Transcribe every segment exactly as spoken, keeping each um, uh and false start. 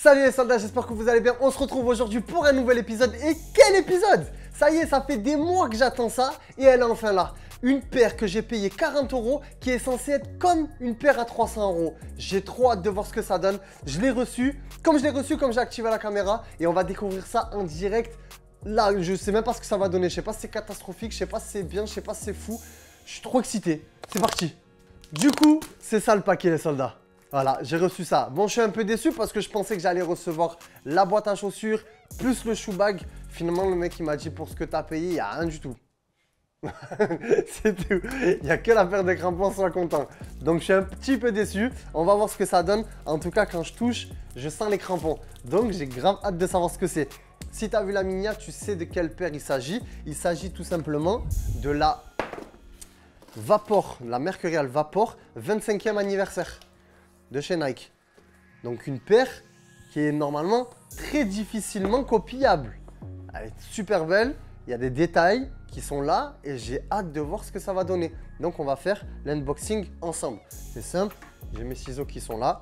Salut les soldats, j'espère que vous allez bien. On se retrouve aujourd'hui pour un nouvel épisode. Et quel épisode! Ça y est, ça fait des mois que j'attends ça et elle est enfin là. Une paire que j'ai payée quarante euros qui est censée être comme une paire à trois cents euros. J'ai trop hâte de voir ce que ça donne. Je l'ai reçue, comme je l'ai reçue, comme j'ai activé la caméra et on va découvrir ça en direct. Là, je sais même pas ce que ça va donner. Je sais pas si c'est catastrophique, je sais pas si c'est bien, je sais pas si c'est fou. Je suis trop excité. C'est parti. Du coup, c'est ça le paquet les soldats. Voilà, j'ai reçu ça. Bon, je suis un peu déçu parce que je pensais que j'allais recevoir la boîte à chaussures plus le shoebag. Finalement, le mec, il m'a dit pour ce que tu as payé, il n'y a rien du tout. C'est tout. Il n'y a que la paire de crampons, sois content. Donc, je suis un petit peu déçu. On va voir ce que ça donne. En tout cas, quand je touche, je sens les crampons. Donc, j'ai grave hâte de savoir ce que c'est. Si tu as vu la miniature, tu sais de quelle paire il s'agit. Il s'agit tout simplement de la Vapor, la Mercurial Vapor vingt-cinquième anniversaire de chez Nike. Donc une paire qui est normalement très difficilement copiable. Elle est super belle, il y a des détails qui sont là et j'ai hâte de voir ce que ça va donner. Donc on va faire l'unboxing ensemble. C'est simple, j'ai mes ciseaux qui sont là.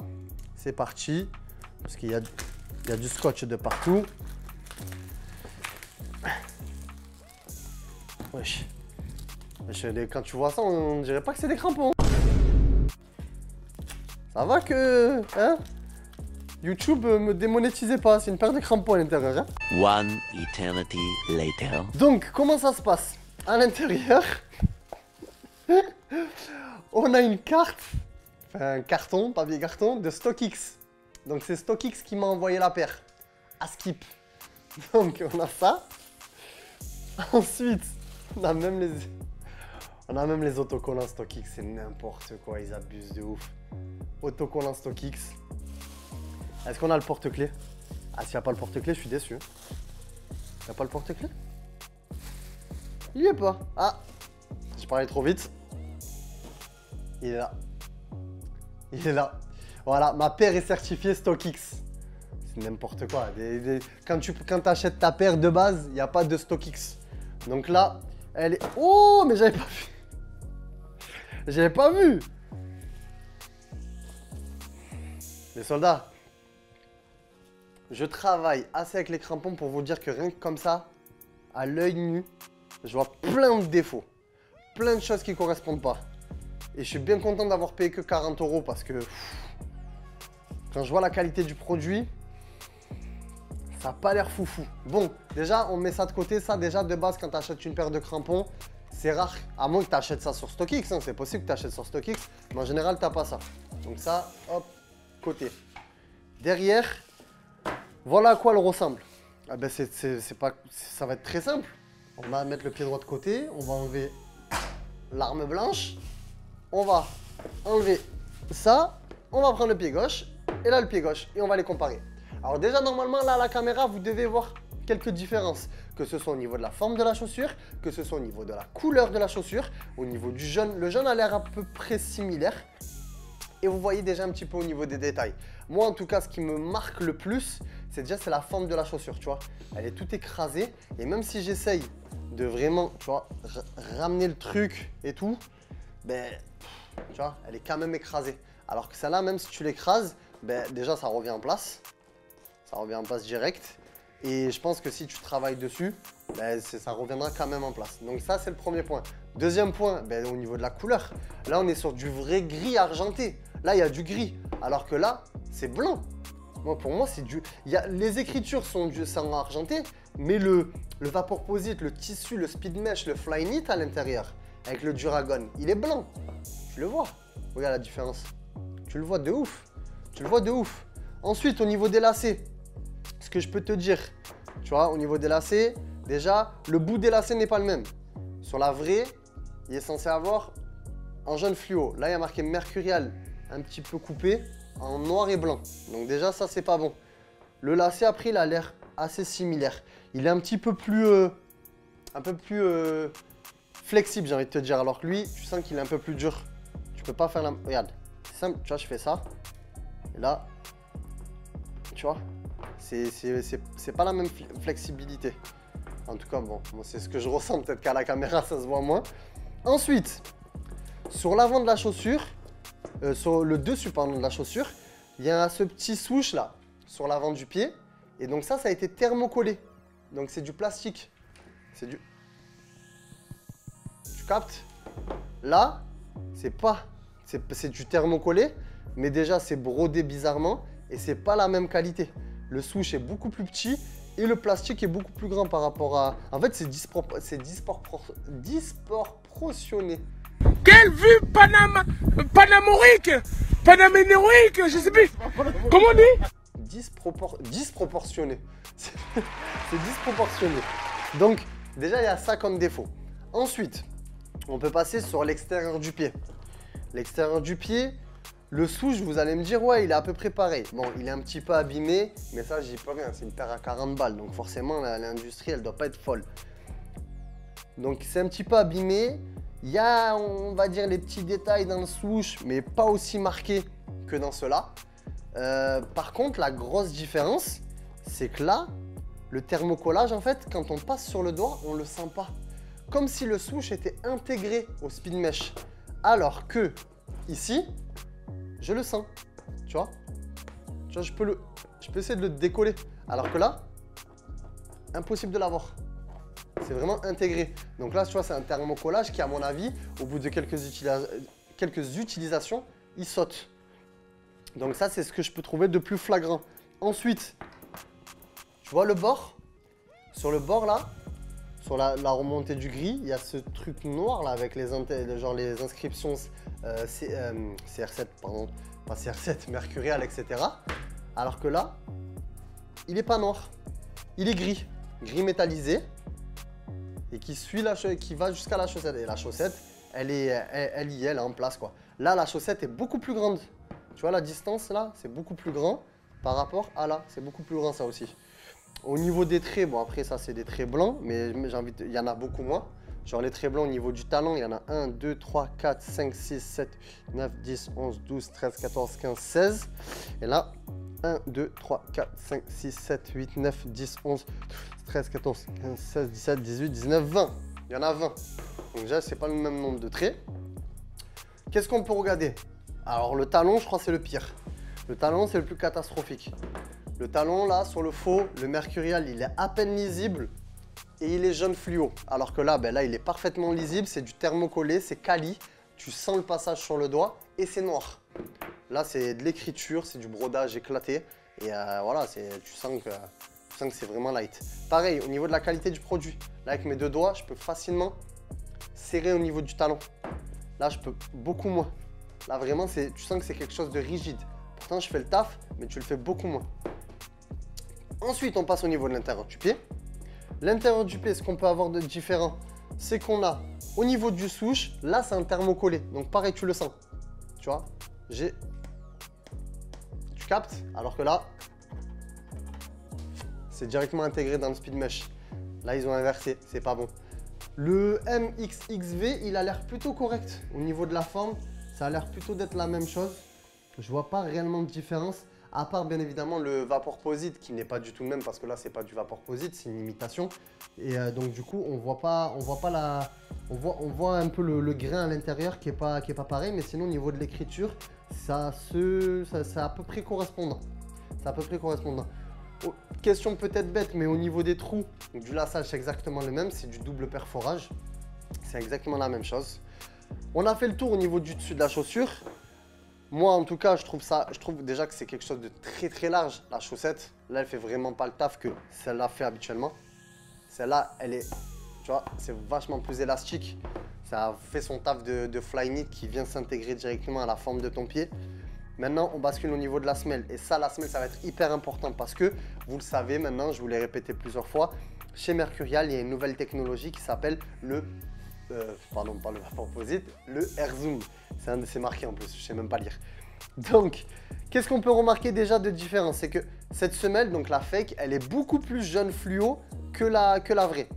C'est parti, parce qu'il y a, il y a du scotch de partout. Wesh. Quand tu vois ça, on dirait pas que c'est des crampons. Ça va que hein, YouTube me démonétisait pas, c'est une paire de crampons à l'intérieur. Hein. One eternity later. Donc comment ça se passe? À l'intérieur, on a une carte, enfin un carton, papier carton de StockX. Donc c'est StockX qui m'a envoyé la paire à Skip. Donc on a ça. Ensuite, on a même les, on a même les autocollants StockX, c'est n'importe quoi, ils abusent de ouf. Autocollant StockX. Est-ce qu'on a le porte-clés? Ah, s'il n'y a pas le porte-clés, je suis déçu. Il n'y a pas le porte-clés? Il n'y est pas. Ah, je parlais trop vite. Il est là. Il est là. Voilà, ma paire est certifiée StockX. C'est n'importe quoi. Des, des... Quand tu quand achètes ta paire de base, il n'y a pas de StockX. Donc là, elle est... Oh, mais j'avais pas vu. J'avais pas vu. Les soldats, je travaille assez avec les crampons pour vous dire que rien que comme ça, à l'œil nu, je vois plein de défauts, plein de choses qui ne correspondent pas. Et je suis bien content d'avoir payé que quarante euros parce que pff, quand je vois la qualité du produit, ça n'a pas l'air foufou. Bon, déjà, on met ça de côté. Ça, déjà, de base, quand tu achètes une paire de crampons, c'est rare. À moins que tu achètes ça sur StockX, hein, c'est possible que tu achètes sur StockX, mais en général, tu n'as pas ça. Donc ça, hop. Côté. Derrière, voilà à quoi elle ressemble. Ah ben c'est, c'est, c'est pas, ça va être très simple. On va mettre le pied droit de côté, on va enlever l'arme blanche, on va enlever ça, on va prendre le pied gauche et là le pied gauche et on va les comparer. Alors déjà normalement là à la caméra vous devez voir quelques différences, que ce soit au niveau de la forme de la chaussure, que ce soit au niveau de la couleur de la chaussure, au niveau du jaune, le jaune a l'air à peu près similaire. Et vous voyez déjà un petit peu au niveau des détails. Moi en tout cas ce qui me marque le plus, c'est déjà c'est la forme de la chaussure, tu vois. Elle est toute écrasée et même si j'essaye de vraiment, tu vois, ramener le truc et tout, ben, tu vois, elle est quand même écrasée. Alors que celle-là, même si tu l'écrases, ben, déjà ça revient en place. Ça revient en place direct. Et je pense que si tu travailles dessus, ben, ça reviendra quand même en place. Donc ça c'est le premier point. Deuxième point, ben, au niveau de la couleur. Là on est sur du vrai gris argenté. Là, il y a du gris, alors que là, c'est blanc. Moi, pour moi, c'est du... Il y a... Les écritures sont, du... sont argentées, mais le, le Vaporposite, le tissu, le speed mesh, le flyknit à l'intérieur, avec le Duragon, il est blanc. Tu le vois. Regarde la différence. Tu le vois de ouf. Tu le vois de ouf. Ensuite, au niveau des lacets, ce que je peux te dire, tu vois, au niveau des lacets, déjà, le bout des lacets n'est pas le même. Sur la vraie, il est censé avoir en jaune fluo. Là, il y a marqué Mercurial. Un petit peu coupé en noir et blanc. Donc déjà ça c'est pas bon. Le lacet après il a l'air assez similaire. Il est un petit peu plus euh, un peu plus euh, flexible j'ai envie de te dire. Alors que lui tu sens qu'il est un peu plus dur. Tu peux pas faire la... Regarde, c'est simple, tu vois je fais ça. Et là, tu vois, c'est pas la même flexibilité. En tout cas bon, bon c'est ce que je ressens. Peut-être qu'à la caméra ça se voit moins. Ensuite, sur l'avant de la chaussure, Euh, sur le dessus pardon, de la chaussure, il y a ce petit souche là sur l'avant du pied. Et donc ça, ça a été thermocollé. Donc c'est du plastique. C'est du... Tu captes? Là, c'est pas... C'est du thermocollé, mais déjà c'est brodé bizarrement et c'est pas la même qualité. Le souche est beaucoup plus petit et le plastique est beaucoup plus grand par rapport à... En fait, c'est dispropor... dispropor... disproportionné. Quelle vue panam... panamorique, panaménorique, je sais plus. Comment on dit? Dispropor... Disproportionné. C'est disproportionné. Donc, déjà, il y a ça comme défaut. Ensuite, on peut passer sur l'extérieur du pied. L'extérieur du pied, le souche, vous allez me dire, ouais, il est à peu près pareil. Bon, il est un petit peu abîmé, mais ça, j'y peux rien. C'est une paire à quarante balles, donc forcément, l'industrie, elle doit pas être folle. Donc, c'est un petit peu abîmé. Il y a, on va dire, les petits détails dans le souche, mais pas aussi marqués que dans ceux-là. Euh, par contre, la grosse différence, c'est que là, le thermocollage, en fait, quand on passe sur le doigt, on le sent pas. Comme si le souche était intégré au speed mesh. Alors que, ici, je le sens, tu vois, tu vois je, peux le, je peux essayer de le décoller. Alors que là, impossible de l'avoir. C'est vraiment intégré. Donc là, tu vois, c'est un thermocollage qui, à mon avis, au bout de quelques, utilisa quelques utilisations, il saute. Donc ça, c'est ce que je peux trouver de plus flagrant. Ensuite, tu vois le bord? Sur le bord, là, sur la, la remontée du gris, il y a ce truc noir là avec les, genre les inscriptions euh, c, euh, C R sept, pardon, pas C R sept, Mercurial, et cetera. Alors que là, il n'est pas noir, il est gris, gris métallisé et qui, suit la, qui va jusqu'à la chaussette. Et la chaussette, elle, est, elle, elle y est, elle est en place, quoi. Là, la chaussette est beaucoup plus grande. Tu vois la distance là, c'est beaucoup plus grand par rapport à là, c'est beaucoup plus grand ça aussi. Au niveau des traits, bon après ça c'est des traits blancs, mais j'ai envie de... il y en a beaucoup moins. Genre les traits blancs au niveau du talon, il y en a un, deux, trois, quatre, cinq, six, sept, huit, neuf, dix, onze, douze, treize, quatorze, quinze, seize. Et là, un, deux, trois, quatre, cinq, six, sept, huit, neuf, dix, onze, douze, treize, quatorze, quinze, seize, dix-sept, dix-huit, dix-neuf, vingt. Il y en a vingt. Donc déjà c'est pas le même nombre de traits. Qu'est-ce qu'on peut regarder? Alors le talon, je crois c'est le pire. Le talon c'est le plus catastrophique. Le talon, là, sur le faux, le Mercurial, il est à peine lisible et il est jaune fluo. Alors que là, ben là, il est parfaitement lisible, c'est du thermocollé, c'est quali, tu sens le passage sur le doigt et c'est noir. Là, c'est de l'écriture, c'est du brodage éclaté et euh, voilà, tu sens que, tu sens que c'est vraiment light. Pareil, au niveau de la qualité du produit, là, avec mes deux doigts, je peux facilement serrer au niveau du talon. Là, je peux beaucoup moins. Là, vraiment, tu sens que c'est quelque chose de rigide. Pourtant, je fais le taf, mais tu le fais beaucoup moins. Ensuite, on passe au niveau de l'intérieur du pied. L'intérieur du pied, ce qu'on peut avoir de différent, c'est qu'on a au niveau du souche, là c'est un thermocollé. Donc pareil, tu le sens. Tu vois, j'ai... Tu captes? Alors que là, c'est directement intégré dans le speed mesh. Là, ils ont inversé, c'est pas bon. Le M X X V, il a l'air plutôt correct. Au niveau de la forme, ça a l'air plutôt d'être la même chose. Je vois pas réellement de différence. À part bien évidemment le Vaporposite qui n'est pas du tout le même parce que là c'est pas du Vaporposite, c'est une imitation. Et euh, donc du coup on voit pas, on voit pas la, on voit, on voit un peu le, le grain à l'intérieur qui est pas, qui est pas pareil. Mais sinon au niveau de l'écriture, ça se, ça, c'est à peu près correspondant. C'est à peu près correspondant. Oh, question peut-être bête, mais au niveau des trous, du laçage c'est exactement le même, c'est du double perforage, c'est exactement la même chose. On a fait le tour au niveau du dessus de la chaussure. Moi, en tout cas, je trouve, ça, je trouve déjà que c'est quelque chose de très très large. La chaussette, là, elle fait vraiment pas le taf que celle-là fait habituellement. Celle-là, elle est, tu vois, c'est vachement plus élastique. Ça fait son taf de, de flyknit qui vient s'intégrer directement à la forme de ton pied. Maintenant, on bascule au niveau de la semelle. Et ça, la semelle, ça va être hyper important parce que, vous le savez maintenant, je vous l'ai répété plusieurs fois, chez Mercurial, il y a une nouvelle technologie qui s'appelle le... Euh, pardon, pas le Vaporposite, le Air Zoom. C'est un de ces marqués en plus, je ne sais même pas lire. Donc, qu'est-ce qu'on peut remarquer déjà de différent? C'est que cette semelle, donc la fake, elle est beaucoup plus jaune fluo que la, que la vraie.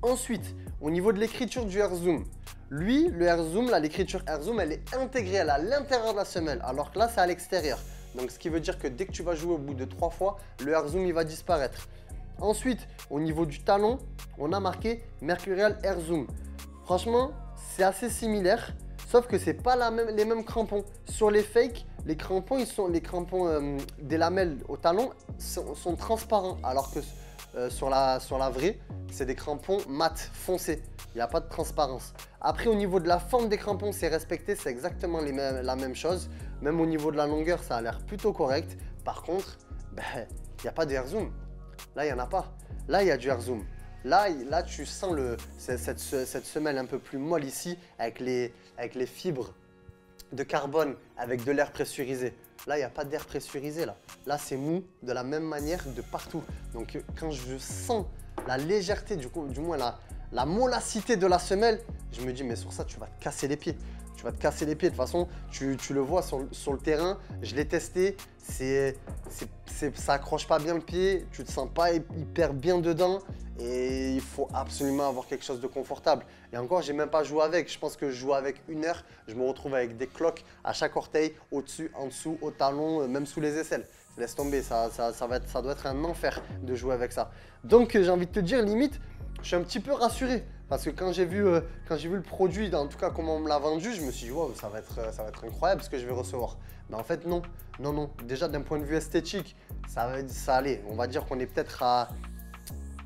Ensuite, au niveau de l'écriture du Air Zoom, lui, le Air Zoom, là, l'écriture Air Zoom, elle est intégrée, elle est à l'intérieur de la semelle, alors que là, c'est à l'extérieur. Donc, ce qui veut dire que dès que tu vas jouer au bout de trois fois, le Air Zoom, il va disparaître. Ensuite, au niveau du talon, on a marqué Mercurial Air Zoom. Franchement, c'est assez similaire, sauf que c'est pas la même, les mêmes crampons. Sur les fakes, les crampons, ils sont, les crampons euh, des lamelles au talon sont, sont transparents, alors que euh, sur, la, sur la vraie, c'est des crampons mat, foncés. Il n'y a pas de transparence. Après, au niveau de la forme des crampons, c'est respecté, c'est exactement les mêmes, la même chose. Même au niveau de la longueur, ça a l'air plutôt correct. Par contre, ben, il n'y a pas de Air Zoom. Là, il n'y en a pas. Là, il y a du Air Zoom. Là, là tu sens le, cette, cette semelle un peu plus molle ici, avec les, avec les fibres de carbone, avec de l'air pressurisé. Là, il n'y a pas d'air pressurisé. Là, là c'est mou de la même manière de partout. Donc, quand je sens la légèreté, du, coup, du moins la, la mollacité de la semelle, je me dis, mais sur ça, tu vas te casser les pieds. Tu vas te casser les pieds. De toute façon, tu, tu le vois sur, sur le terrain. Je l'ai testé. C'est, c'est, c'est, ça accroche pas bien le pied. Tu te sens pas hyper bien dedans. Et il faut absolument avoir quelque chose de confortable. Et encore, j'ai même pas joué avec. Je pense que je joue avec une heure. Je me retrouve avec des cloques à chaque orteil, au-dessus, en dessous, au talon, même sous les aisselles. Laisse tomber. Ça, ça, ça, va être, ça doit être un enfer de jouer avec ça. Donc, j'ai envie de te dire, limite, je suis un petit peu rassuré. Parce que quand j'ai vu, euh, quand j'ai vu le produit, en tout cas comment on me l'a vendu, je me suis dit wow, ça va être, ça va être incroyable ce que je vais recevoir. Mais en fait non, non, non. Déjà d'un point de vue esthétique, ça va, ça allait. On va dire qu'on est peut-être à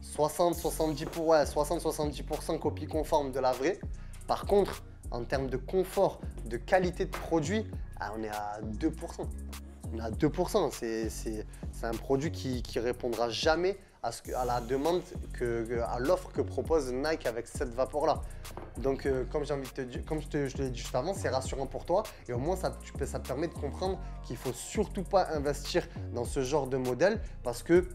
soixante à soixante-dix pour cent, ouais, soixante à soixante-dix pour cent copie conforme de la vraie. Par contre, en termes de confort, de qualité de produit, ah, on est à deux pour cent. On est à deux pour cent. C'est un produit qui ne répondra jamais à, ce, à la demande, que, à l'offre que propose Nike avec cette vapeur-là. Donc, euh, comme, j'ai envie de te dire, comme je te, je te l'ai dit juste avant, c'est rassurant pour toi. Et au moins, ça, tu, ça te permet de comprendre qu'il ne faut surtout pas investir dans ce genre de modèle parce que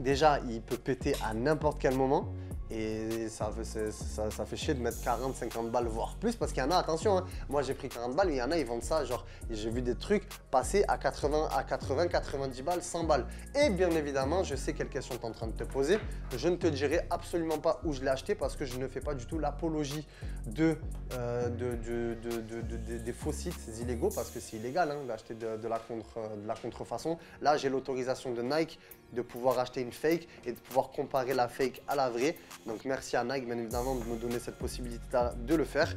déjà, il peut péter à n'importe quel moment. Et ça, ça, ça fait chier de mettre quarante, cinquante balles, voire plus, parce qu'il y en a, attention, hein, moi j'ai pris quarante balles, il y en a, ils vendent ça, genre, j'ai vu des trucs passer à quatre-vingts, quatre-vingt-dix balles, cent balles. Et bien évidemment, je sais quelles questions tu es en train de te poser, je ne te dirai absolument pas où je l'ai acheté, parce que je ne fais pas du tout l'apologie de, euh, de, de, de, de, de, de, des faux sites illégaux, parce que c'est illégal hein, d'acheter de, de, la contre, de la contrefaçon. Là, j'ai l'autorisation de Nike de pouvoir acheter une fake et de pouvoir comparer la fake à la vraie. Donc merci à Nike, bien évidemment, de me donner cette possibilité de le faire.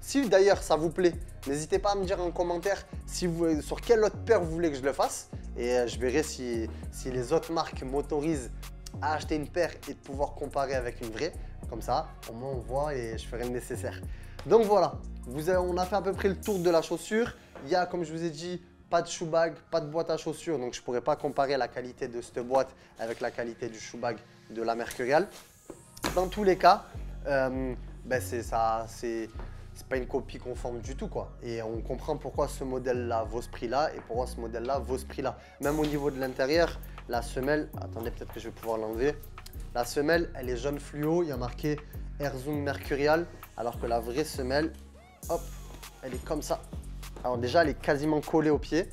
Si d'ailleurs ça vous plaît, n'hésitez pas à me dire en commentaire si vous, sur quelle autre paire vous voulez que je le fasse. Et je verrai si, si les autres marques m'autorisent à acheter une paire et de pouvoir comparer avec une vraie. Comme ça, au moins on voit et je ferai le nécessaire. Donc voilà, vous avez, on a fait à peu près le tour de la chaussure. Il y a, comme je vous ai dit, pas de shoebag, pas de boîte à chaussures. Donc je ne pourrais pas comparer la qualité de cette boîte avec la qualité du shoebag de la Mercurial. Dans tous les cas, euh, ben c'est ça, c'est pas une copie conforme du tout quoi. Et on comprend pourquoi ce modèle-là vaut ce prix-là et pourquoi ce modèle-là vaut ce prix-là. Même au niveau de l'intérieur, la semelle, attendez peut-être que je vais pouvoir l'enlever. La semelle, elle est jaune fluo, il y a marqué Air Zoom Mercurial, alors que la vraie semelle, hop, elle est comme ça. Alors déjà, elle est quasiment collée au pied.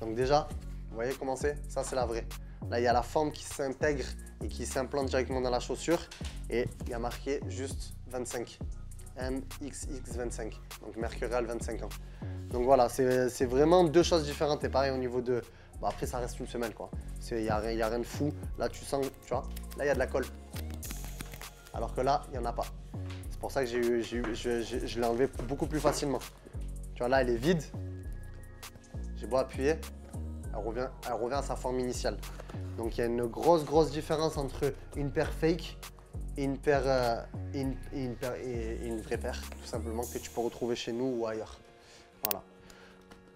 Donc déjà, vous voyez comment c'est? Ça, c'est la vraie. Là, il y a la forme qui s'intègre et qui s'implante directement dans la chaussure. Et il y a marqué juste vingt-cinq. M X X vingt-cinq. Donc Mercurial vingt-cinq ans. Donc voilà, c'est vraiment deux choses différentes. Et pareil au niveau de... Bah, après, ça reste une semelle quoi. Il n'y a, a rien de fou. Là, tu sens, tu vois, là, il y a de la colle. Alors que là, il n'y en a pas. C'est pour ça que j'ai eu, j'ai eu, je, je, je l'ai enlevé beaucoup plus facilement. Tu vois, là, elle est vide. J'ai beau appuyer. Elle revient, elle revient à sa forme initiale. Donc il y a une grosse grosse différence entre une paire fake et une paire, euh, et une, et une, paire et, et une vraie paire, tout simplement, que tu peux retrouver chez nous ou ailleurs. Voilà.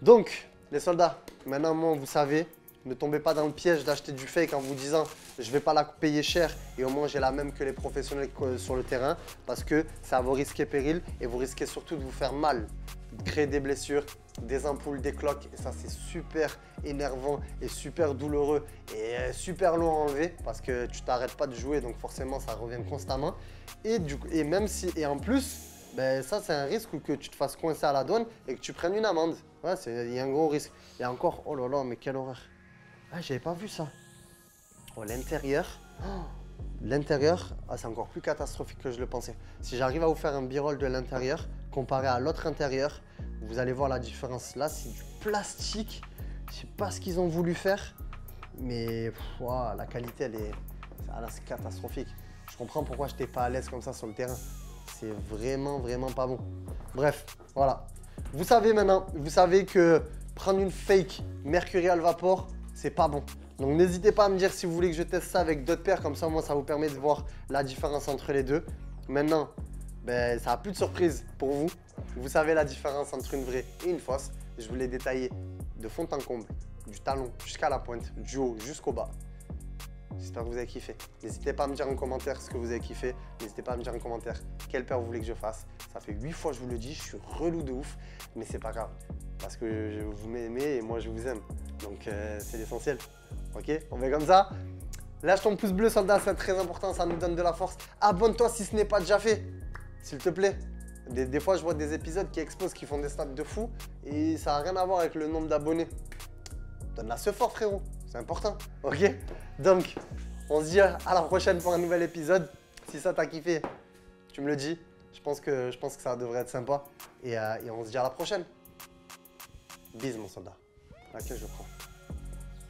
Donc les soldats, maintenant moi, vous savez, ne tombez pas dans le piège d'acheter du fake en vous disant je vais pas la payer cher et au moins j'ai la même que les professionnels sur le terrain, parce que ça va vous risquer péril et vous risquez surtout de vous faire mal, de créer des blessures, des ampoules, des cloques, et ça c'est super énervant et super douloureux et super long à enlever parce que tu t'arrêtes pas de jouer, donc forcément ça revient constamment. Et, du coup, et même si, et en plus, ben ça c'est un risque que tu te fasses coincer à la douane et que tu prennes une amende. Ouais, il y a un gros risque. Il y a encore, oh là là, mais quelle horreur. Ah, j'avais pas vu ça. Oh, l'intérieur. Oh, l'intérieur, ah, c'est encore plus catastrophique que je le pensais. Si j'arrive à vous faire un b-roll de l'intérieur comparé à l'autre intérieur, vous allez voir la différence. Là, c'est du plastique. Je sais pas ce qu'ils ont voulu faire, mais wow, la qualité, elle est, c'est catastrophique. Je comprends pourquoi je n'étais pas à l'aise comme ça sur le terrain. C'est vraiment, vraiment pas bon. Bref, voilà. Vous savez maintenant, vous savez que prendre une fake Mercurial Vapor, c'est pas bon. Donc n'hésitez pas à me dire si vous voulez que je teste ça avec d'autres paires, comme ça moi ça vous permet de voir la différence entre les deux. Maintenant, ben, ça n'a plus de surprise pour vous. Vous savez la différence entre une vraie et une fausse. Je vous l'ai détaillé de fond en comble, du talon jusqu'à la pointe, du haut jusqu'au bas. J'espère que vous avez kiffé. N'hésitez pas à me dire en commentaire ce que vous avez kiffé. N'hésitez pas à me dire en commentaire quelle paire vous voulez que je fasse. Ça fait huit fois que je vous le dis, je suis relou de ouf. Mais c'est pas grave, parce que je vous m'aimez et moi je vous aime. Donc euh, c'est l'essentiel. Ok, on fait comme ça. Lâche ton pouce bleu soldat, c'est très important, ça nous donne de la force. Abonne-toi si ce n'est pas déjà fait, s'il te plaît. Des, des fois je vois des épisodes qui explosent, qui font des stats de fou. Et ça n'a rien à voir avec le nombre d'abonnés. Donne la ce fort frérot, c'est important. Ok. Donc, on se dit à la prochaine pour un nouvel épisode. Si ça t'a kiffé, tu me le dis. Je pense que, je pense que ça devrait être sympa. Et, euh, et on se dit à la prochaine. Bise mon soldat. Laquelle je prends?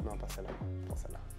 Non, pas celle-là. Je prends celle-là.